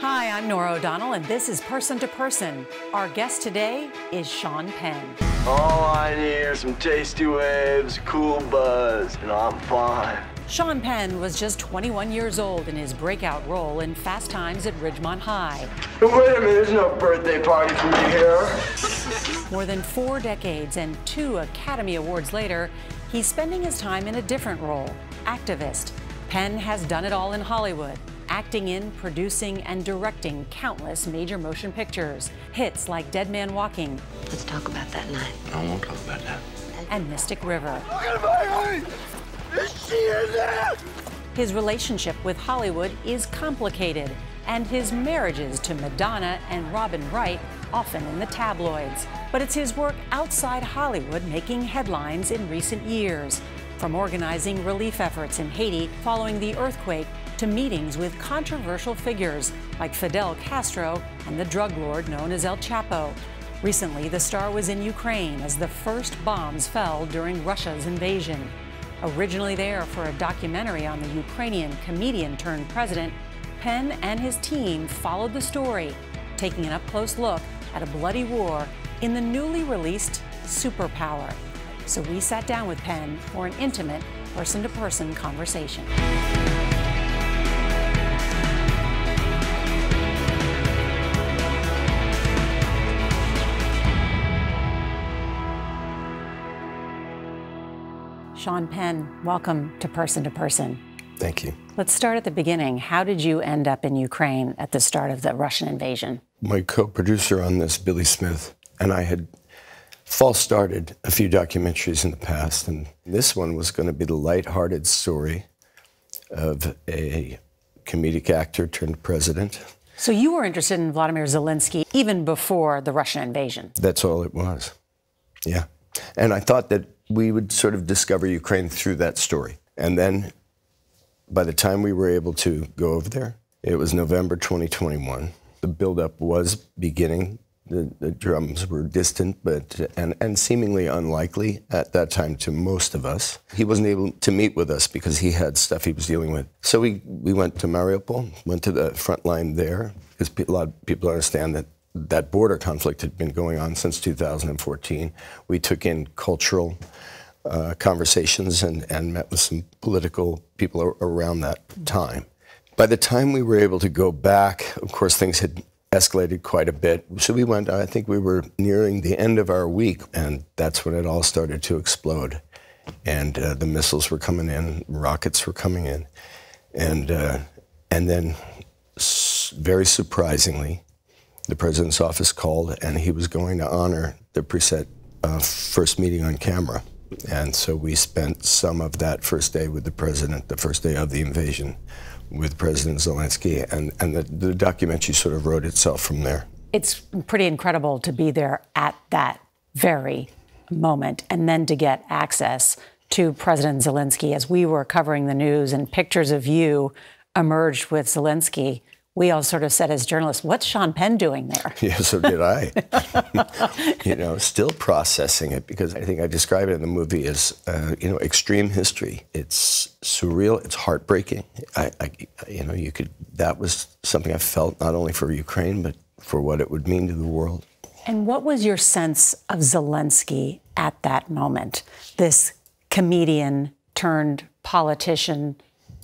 Hi, I'm Nora O'Donnell, and this is Person to Person. Our guest today is Sean Penn. All I need are some tasty waves, cool buzz, and I'm fine. Sean Penn was just 21 years old in his breakout role in Fast Times at Ridgemont High. Wait a minute, there's no birthday party for me here. More than 4 decades and 2 Academy Awards later, he's spending his time in a different role, activist. Penn has done it all in Hollywood, acting in, producing, and directing countless major motion pictures. Hits like Dead Man Walking. Let's talk about that night. I won't talk about that. And Mystic River. Look at my eye! Is she in there? His relationship with Hollywood is complicated, and his marriages to Madonna and Robin Wright often in the tabloids. But it's his work outside Hollywood making headlines in recent years, from organizing relief efforts in Haiti following the earthquake to meetings with controversial figures like Fidel Castro and the drug lord known as El Chapo. Recently, the star was in Ukraine as the first bombs fell during Russia's invasion. Originally there for a documentary on the Ukrainian comedian turned president, Penn and his team followed the story, taking an up-close look at a bloody war in the newly released Superpower. So we sat down with Penn for an intimate person-to-person conversation. Sean Penn, welcome to Person to Person. Thank you. Let's start at the beginning. How did you end up in Ukraine at the start of the Russian invasion? My co-producer on this, Billy Smith, and I had false started a few documentaries in the past, and this one was going to be the lighthearted story of a comedic actor turned president. So you were interested in Vladimir Zelensky even before the Russian invasion? That's all it was, yeah. And I thought that we would sort of discover Ukraine through that story. And then by the time we were able to go over there, it was November 2021. The buildup was beginning. The drums were distant and seemingly unlikely at that time to most of us. He wasn't able to meet with us because he had stuff he was dealing with. So we went to Mariupol, went to the front line there, because a lot of people understand that that border conflict had been going on since 2014. We took in cultural conversations and met with some political people around that time. By the time we were able to go back, of course, things had escalated quite a bit. So we went, I think we were nearing the end of our week, and that's when it all started to explode. And the missiles were coming in, rockets were coming in. And then, very surprisingly, the president's office called, and he was going to honor the preset first meeting on camera. And so we spent some of that first day with the president, the first day of the invasion, with President Zelensky, and the documentary sort of wrote itself from there. It's pretty incredible to be there at that very moment, and then to get access to President Zelensky. As we were covering the news and pictures of you emerged with Zelensky, we all sort of said as journalists, what's Sean Penn doing there? Yeah, so did I. You know, still processing it, because I think I describe it in the movie as, you know, extreme history. It's surreal, it's heartbreaking. You know, you could, that was something I felt not only for Ukraine, but for what it would mean to the world. And what was your sense of Zelensky at that moment? This comedian turned politician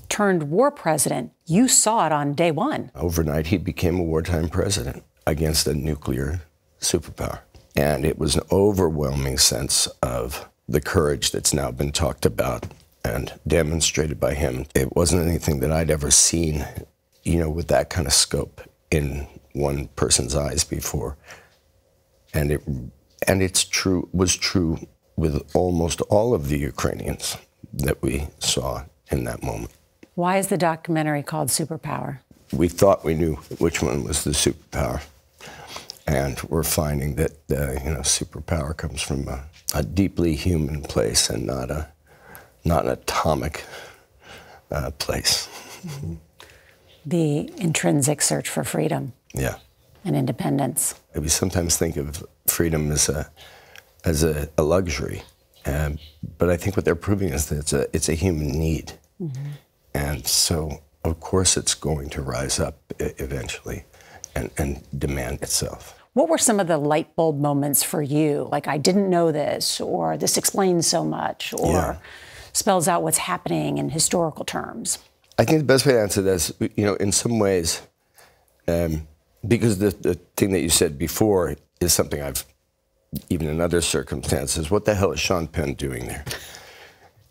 turned war president. You saw it on day one. Overnight, he became a wartime president against a nuclear superpower. And it was an overwhelming sense of the courage that's now been talked about and demonstrated by him. It wasn't anything that I'd ever seen, you know, with that kind of scope in one person's eyes before. And it was true with almost all of the Ukrainians that we saw in that moment. Why is the documentary called Superpower? We thought we knew which one was the superpower, and we're finding that you know, superpower comes from a deeply human place and not an atomic place. Mm-hmm. The intrinsic search for freedom. Yeah. And independence. We sometimes think of freedom as a luxury, but I think what they're proving is that it's a human need. Mm-hmm. And so of course it's going to rise up eventually and demand itself. What were some of the light bulb moments for you? Like, I didn't know this, or this explains so much, or spells out what's happening in historical terms. I think the best way to answer that is, you know, in some ways, because the thing that you said before is something I've, even in other circumstances, what the hell is Sean Penn doing there?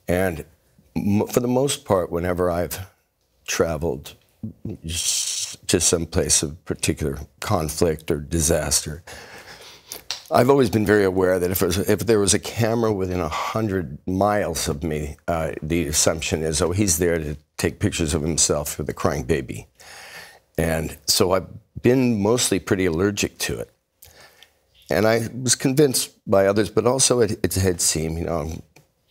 And for the most part, whenever I've traveled to some place of particular conflict or disaster, I've always been very aware that if there was a camera within 100 miles of me, the assumption is, oh, he's there to take pictures of himself with a crying baby. And so I've been mostly pretty allergic to it. And I was convinced by others, but also it had seemed, you know, I'm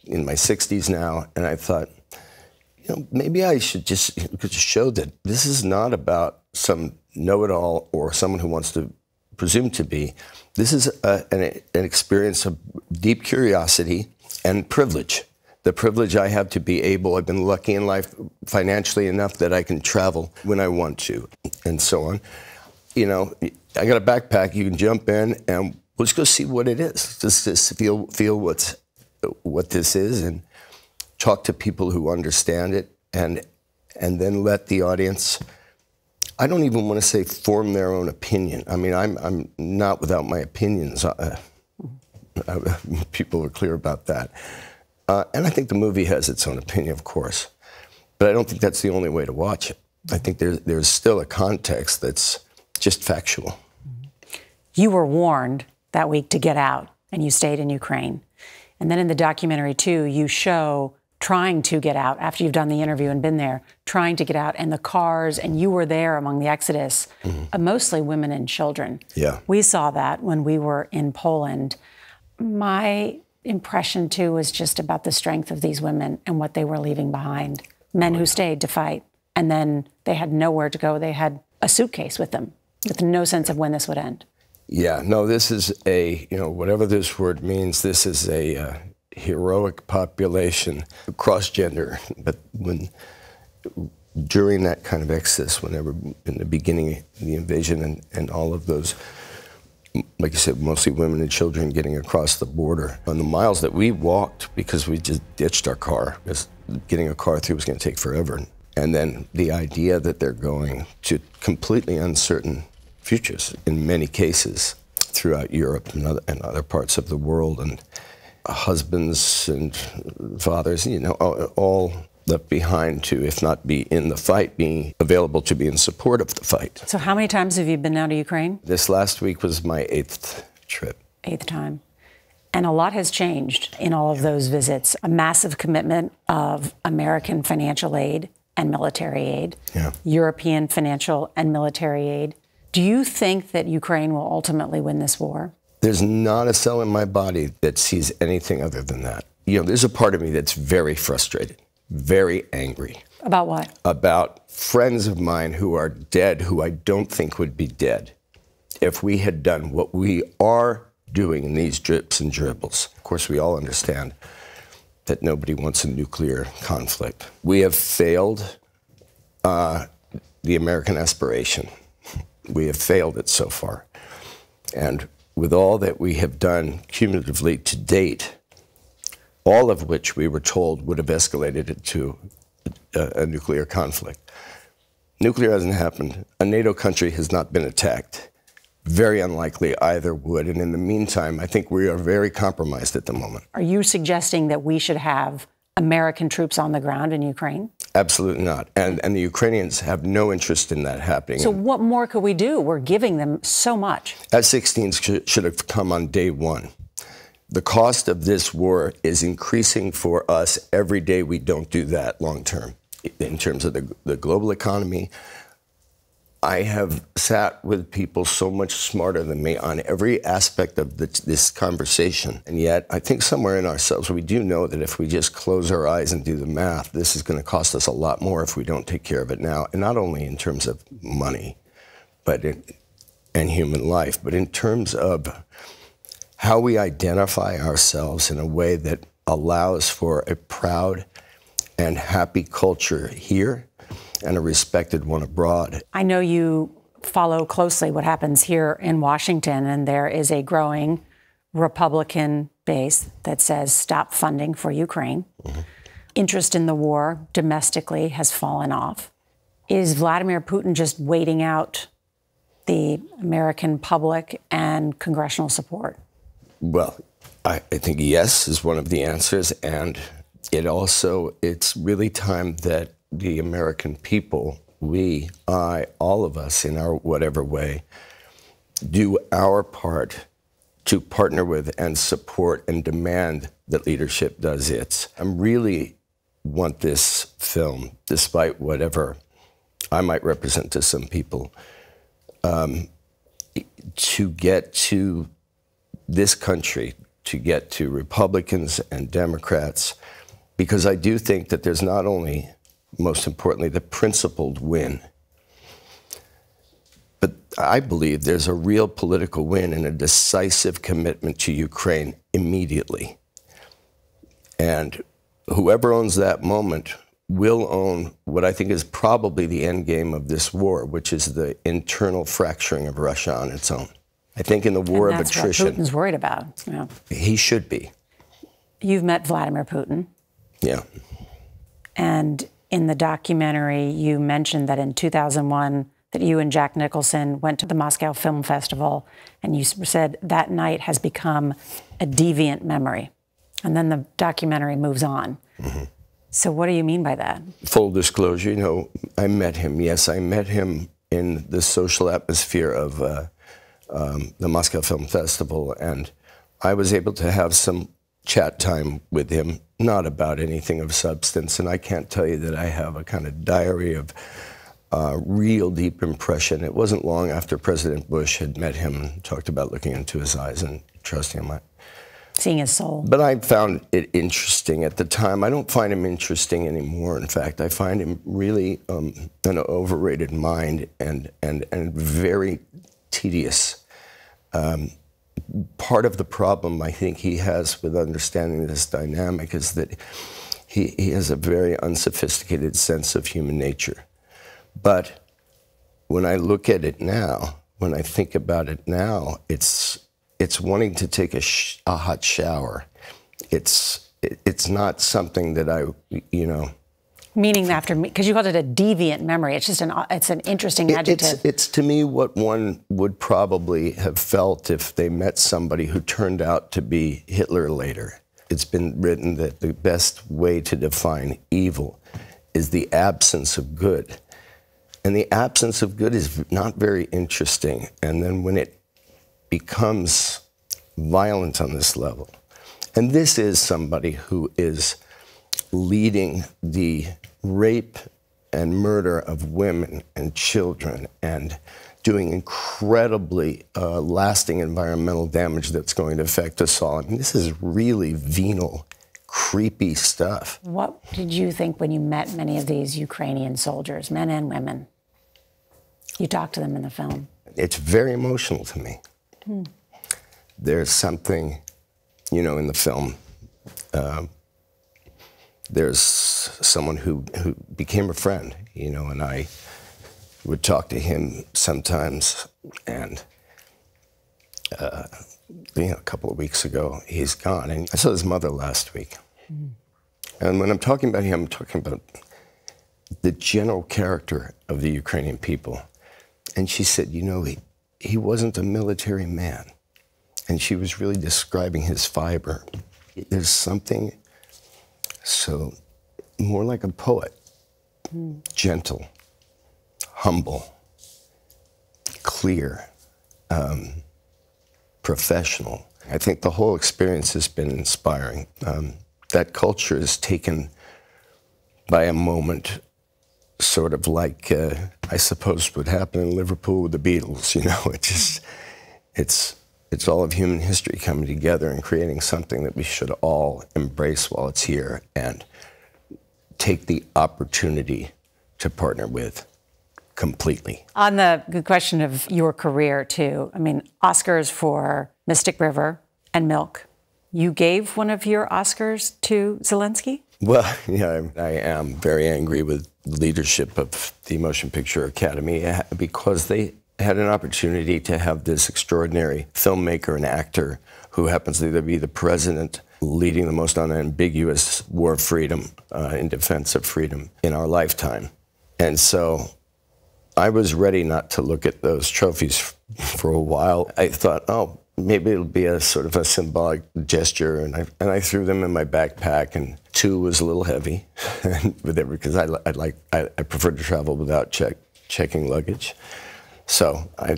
in my 60s now, and I thought, you know, maybe I should just show that this is not about some know-it-all or someone who wants to presume to be. This is an experience of deep curiosity and privilege. The privilege I have to be able, I've been lucky in life financially enough that I can travel when I want to, and so on. You know, I got a backpack, you can jump in and let's go see what it is. Just feel what this is, and talk to people who understand it, and then let the audience, I don't even want to say form their own opinion. I mean, I'm not without my opinions. People are clear about that. And I think the movie has its own opinion, of course. But I don't think that's the only way to watch it. I think there's still a context that's just factual. You were warned that week to get out, and you stayed in Ukraine. And then in the documentary, too, you show trying to get out, after you've done the interview and been there, trying to get out, and the cars, and you were there among the exodus, mostly women and children. Yeah. We saw that when we were in Poland. My impression, too, was just about the strength of these women and what they were leaving behind. Men who stayed to fight, and then they had nowhere to go. They had a suitcase with them, with no sense of when this would end. Yeah, no, this is a, you know, whatever this word means, this is a heroic population, cross-gender. But during that kind of excess, whenever, in the beginning, the invasion and all of those, like you said, mostly women and children getting across the border. On the miles that we walked, because we just ditched our car, because getting a car through was going to take forever. And then the idea that they're going to completely uncertain futures in many cases throughout Europe and other parts of the world, and husbands and fathers, you know, all left behind to, if not be in the fight, being available to be in support of the fight. So how many times have you been now to Ukraine? This last week was my 8th trip. 8th time. And a lot has changed in all of those visits. A massive commitment of American financial aid and military aid, European financial and military aid. Do you think that Ukraine will ultimately win this war? There's not a cell in my body that sees anything other than that. You know, there's a part of me that's very frustrated, very angry. About what? About friends of mine who are dead, who I don't think would be dead if we had done what we are doing in these drips and dribbles. Of course, we all understand that nobody wants a nuclear conflict. We have failed the American aspiration. We have failed it so far. And with all that we have done cumulatively to date, all of which we were told would have escalated it to a nuclear conflict. Nuclear hasn't happened. A NATO country has not been attacked. Very unlikely either would. And in the meantime, I think we are very compromised at the moment. Are you suggesting that we should have American troops on the ground in Ukraine? Absolutely not. And the Ukrainians have no interest in that happening. So what more could we do? We're giving them so much. F-16s should have come on day one. The cost of this war is increasing for us every day we don't do that long term. In terms of the global economy, I have sat with people so much smarter than me on every aspect of this conversation. And yet, I think somewhere in ourselves, we do know that if we just close our eyes and do the math, this is going to cost us a lot more if we don't take care of it now. And not only in terms of money and human life, but in terms of how we identify ourselves in a way that allows for a proud and happy culture here and a respected one abroad. I know you follow closely what happens here in Washington, and there is a growing Republican base that says stop funding for Ukraine. Mm-hmm. Interest in the war domestically has fallen off. Is Vladimir Putin just waiting out the American public and congressional support? Well, I think yes is one of the answers, and it also, it's really time that the American people, we, I, all of us in our whatever way, do our part to partner with and support and demand that leadership does its. I really want this film, despite whatever I might represent to some people, to get to this country, to get to Republicans and Democrats, because I do think that there's not only, most importantly, the principled win, but I believe there's a real political win and a decisive commitment to Ukraine immediately. And whoever owns that moment will own what I think is probably the end game of this war, which is the internal fracturing of Russia on its own. I think in the war of attrition. That's what Putin's worried about. Yeah. He should be. You've met Vladimir Putin. Yeah. And in the documentary, you mentioned that in 2001, that you and Jack Nicholson went to the Moscow Film Festival, and you said that night has become a deviant memory. And then the documentary moves on. Mm-hmm. So what do you mean by that? Full disclosure, you know, I met him. Yes, I met him in the social atmosphere of the Moscow Film Festival, and I was able to have some chat time with him, not about anything of substance, and I can't tell you that I have a kind of diary of real deep impression. It wasn't long after President Bush had met him and talked about looking into his eyes and trusting him. Seeing his soul. But I found it interesting at the time. I don't find him interesting anymore. In fact, I find him really an overrated mind and very tedious. Part of the problem I think he has with understanding this dynamic is that he has a very unsophisticated sense of human nature. But when I look at it now, when I think about it now, it's wanting to take a hot shower. It's not something that I, you know. Meaning after, because you called it a deviant memory. It's just an interesting adjective. It's to me what one would probably have felt if they met somebody who turned out to be Hitler later. It's been written that the best way to define evil is the absence of good. And the absence of good is not very interesting. And then when it becomes violent on this level. And this is somebody who is leading the rape and murder of women and children and doing incredibly lasting environmental damage that's going to affect us all. I mean, this is really venal, creepy stuff. What did you think when you met many of these Ukrainian soldiers, men and women? You talked to them in the film. It's very emotional to me. Hmm. There's something, you know, in the film, there's someone who became a friend, you know, and I would talk to him sometimes, and you know, a couple of weeks ago, he's gone. And I saw his mother last week. Hmm. And when I'm talking about him, I'm talking about the general character of the Ukrainian people. And she said, you know, he wasn't a military man. And she was really describing his fiber. There's something so more like a poet, gentle, humble, clear, professional. I think the whole experience has been inspiring. That culture is taken by a moment, sort of like, I suppose, would happen in Liverpool with the Beatles, you know? It just, it's all of human history coming together and creating something that we should all embrace while it's here and take the opportunity to partner with completely. On the question of your career, too, I mean, Oscars for Mystic River and Milk. You gave one of your Oscars to Zelensky? Well, you know, I am very angry with leadership of the Motion Picture Academy because they had an opportunity to have this extraordinary filmmaker and actor who happens to either be the president leading the most unambiguous war of freedom in defense of freedom in our lifetime. And so I was ready not to look at those trophies for a while. I thought, oh, maybe it'll be a sort of a symbolic gesture. And I threw them in my backpack, and two was a little heavy because I prefer to travel without checking luggage. So I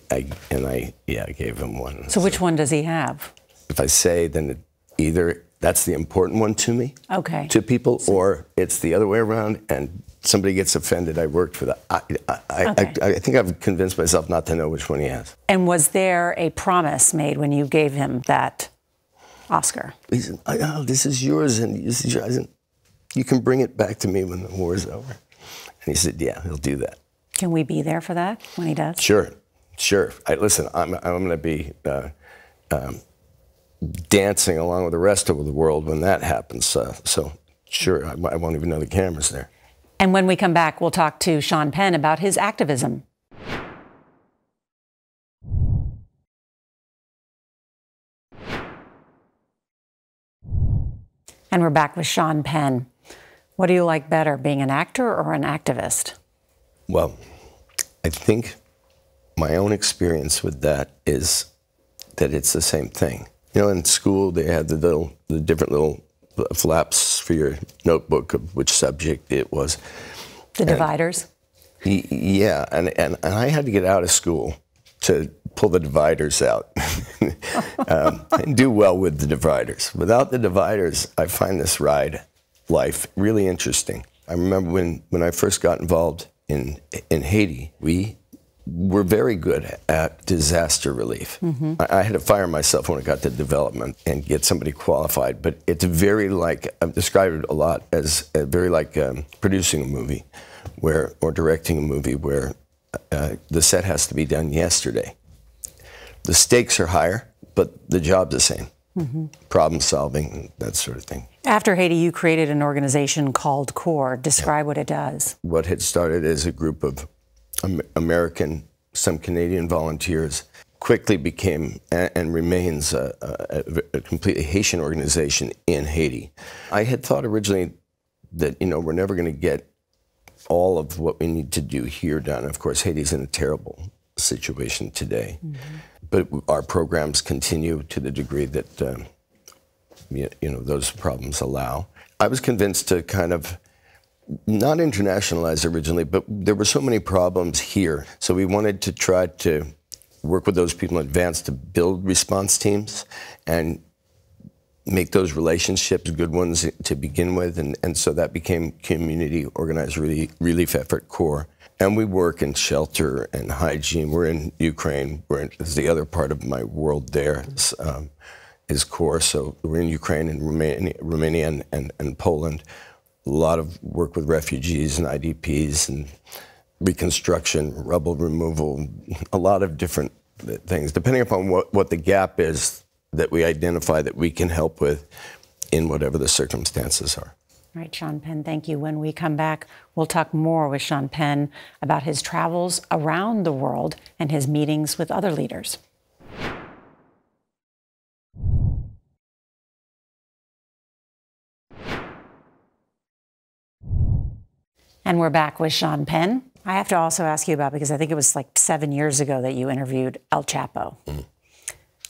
gave him one. So which one does he have? If I say, then either that's the important one to me, okay, to people, or it's the other way around, and somebody gets offended. I worked for that. I think I've convinced myself not to know which one he has. And was there a promise made when you gave him that Oscar? He said, oh, this is yours, and this is yours, and you can bring it back to me when the war is over. And he said, yeah, he'll do that. Can we be there for that when he does? Sure, sure. Listen, I'm going to be dancing along with the rest of the world when that happens. So sure, I won't even know the camera's there. And when we come back, we'll talk to Sean Penn about his activism. And we're back with Sean Penn. What do you like better, being an actor or an activist? Well, I think my own experience with that is that it's the same thing. You know, in school they had the different little flaps for your notebook of which subject it was. The dividers? Yeah, and I had to get out of school to pull the dividers out and do well with the dividers. Without the dividers, I find this ride life really interesting. I remember when I first got involved in Haiti, we were very good at disaster relief. Mm-hmm. I had to fire myself when it got to development and get somebody qualified, but it's very like, I've described it a lot as very like producing a movie where, or directing a movie where the set has to be done yesterday. The stakes are higher, but the job's the same. Mm-hmm. Problem solving, that sort of thing. After Haiti, you created an organization called CORE. Describe what it does. What had started as a group of American, some Canadian volunteers, quickly became and remains a completely Haitian organization in Haiti. I had thought originally that, you know, we're never going to get all of what we need to do here done. Of course, Haiti's in a terrible situation today. Mm-hmm. But our programs continue to the degree that, you know, those problems allow. I was convinced to kind of not internationalize originally, but there were so many problems here. So we wanted to try to work with those people in advance to build response teams and make those relationships good ones to begin with. And so that became Community Organized Relief Effort, CORE. And we work in shelter and hygiene. We're in Ukraine. It's the other part of my world there is CORE. So we're in Ukraine and Romania and Poland. A lot of work with refugees and IDPs and reconstruction, rubble removal, a lot of different things. Depending upon what the gap is that we identify that we can help with in whatever the circumstances are. All right, Sean Penn, thank you. When we come back, we'll talk more with Sean Penn about his travels around the world and his meetings with other leaders. And we're back with Sean Penn. I have to also ask you about, because I think it was like 7 years ago that you interviewed El Chapo. Mm.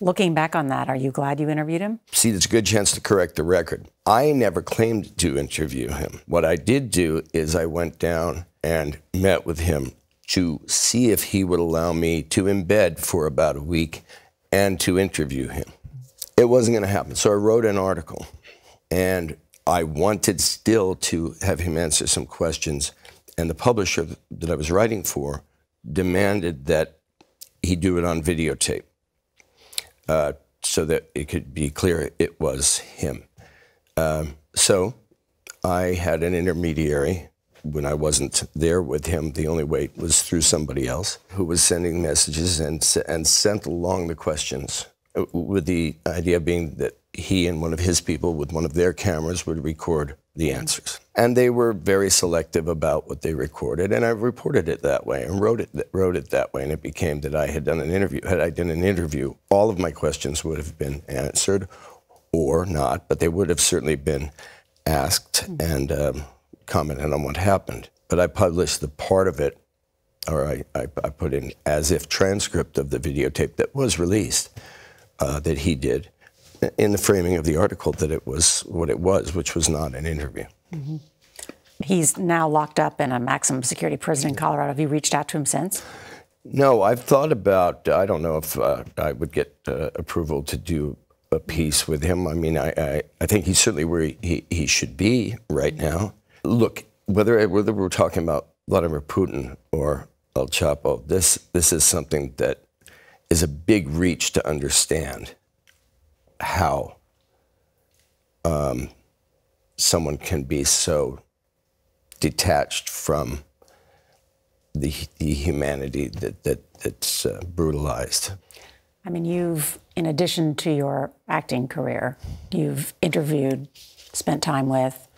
Looking back on that, are you glad you interviewed him? See, it's a good chance to correct the record. I never claimed to interview him. What I did do is I went down and met with him to see if he would allow me to embed for about a week and to interview him. It wasn't going to happen, so I wrote an article. And I wanted still to have him answer some questions. And the publisher that I was writing for demanded that he do it on videotape. So that it could be clear it was him. So I had an intermediary. When I wasn't there with him, the only way was through somebody else who was sending messages and sent along the questions with the idea being that he and one of his people with one of their cameras would record the answers. And they were very selective about what they recorded, and I reported it that way and wrote it that way, and it became that I had done an interview. Had I done an interview, all of my questions would have been answered or not, but they would have certainly been asked and commented on what happened. But I published the part of it, or I put in as if transcript of the videotape that was released that he did, in the framing of the article that it was what it was, which was not an interview. Mm-hmm. He's now locked up in a maximum security prison in Colorado. Have you reached out to him since? No, I've thought about, I don't know if I would get approval to do a piece with him. I mean, I think he's certainly where he should be right now. Look, whether we're talking about Vladimir Putin or El Chapo, this is something that is a big reach to understand how someone can be so detached from the humanity that's brutalized. I mean, you've, in addition to your acting career, you've interviewed, spent time with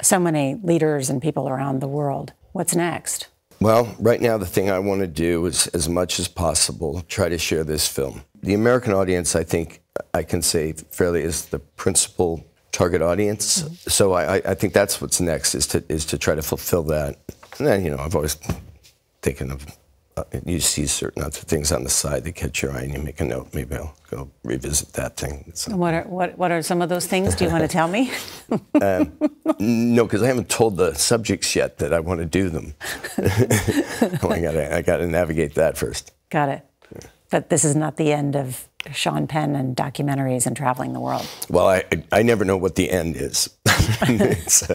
so many leaders and people around the world. What's next? Well, right now, the thing I want to do is, as much as possible, try to share this film. The American audience, I think, I can say fairly, is the principal target audience. Mm-hmm. So I think that's what's next, is to try to fulfill that. And then, you know, I've always taken of, you see certain other things on the side that catch your eye, and you make a note. Maybe I'll go revisit that thing. What are some of those things? Do you want to tell me? No, because I haven't told the subjects yet that I want to do them. Oh, I gotta navigate that first. Got it. Yeah. But this is not the end of Sean Penn and documentaries and traveling the world. Well, I never know what the end is. It's,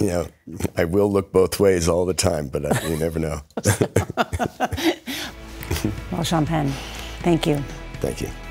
you know, I will look both ways all the time, but you never know. Well, Sean Penn, thank you. Thank you.